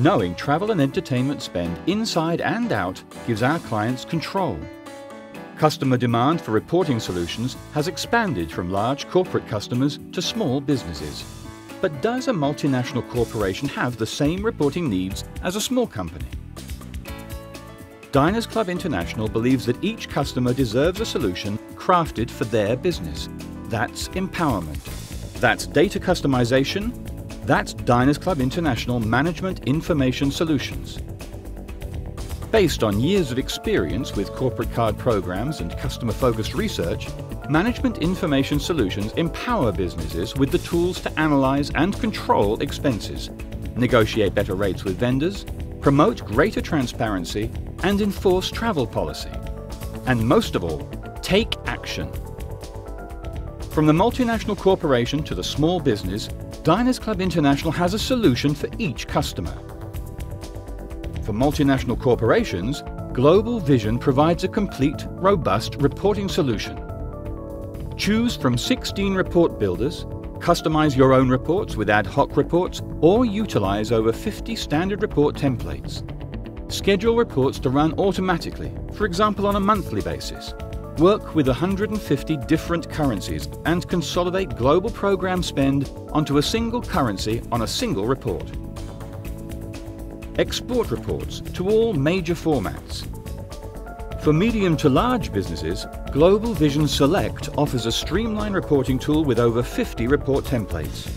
Knowing travel and entertainment spend inside and out gives our clients control. Customer demand for reporting solutions has expanded from large corporate customers to small businesses. But does a multinational corporation have the same reporting needs as a small company? Diners Club International believes that each customer deserves a solution crafted for their business. That's empowerment. That's data customization. That's Diners Club International Management Information Solutions. Based on years of experience with corporate card programs and customer-focused research, Management Information Solutions empower businesses with the tools to analyze and control expenses, negotiate better rates with vendors, promote greater transparency, and enforce travel policy. And most of all, take action. From the multinational corporation to the small business, Diners Club International has a solution for each customer. For multinational corporations, Global Vision provides a complete, robust reporting solution. Choose from 16 report builders, customize your own reports with ad hoc reports, or utilize over 50 standard report templates. Schedule reports to run automatically, for example on a monthly basis. Work with 150 different currencies and consolidate global program spend onto a single currency on a single report. Export reports to all major formats. For medium to large businesses, Global Vision Select offers a streamlined reporting tool with over 50 report templates.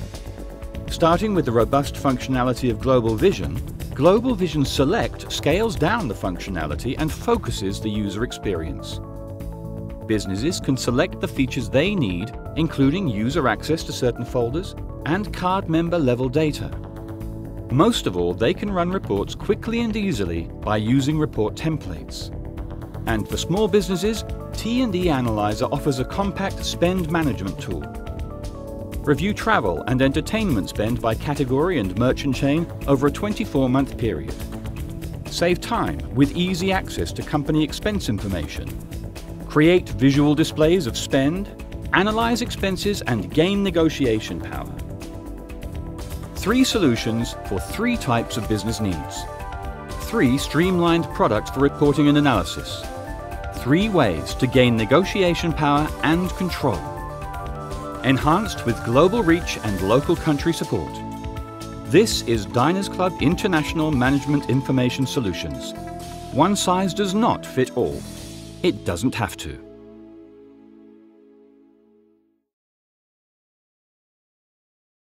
Starting with the robust functionality of Global Vision, Global Vision Select scales down the functionality and focuses the user experience. Businesses can select the features they need, including user access to certain folders and card member level data. Most of all, they can run reports quickly and easily by using report templates. And for small businesses, T&E Analyzer offers a compact spend management tool. Review travel and entertainment spend by category and merchant chain over a 24-month period. Save time with easy access to company expense information. Create visual displays of spend, analyze expenses and gain negotiation power. 3 solutions for 3 types of business needs. 3 streamlined products for reporting and analysis. 3 ways to gain negotiation power and control. Enhanced with global reach and local country support. This is Diners Club International Management Information Solutions. One size does not fit all. It doesn't have to.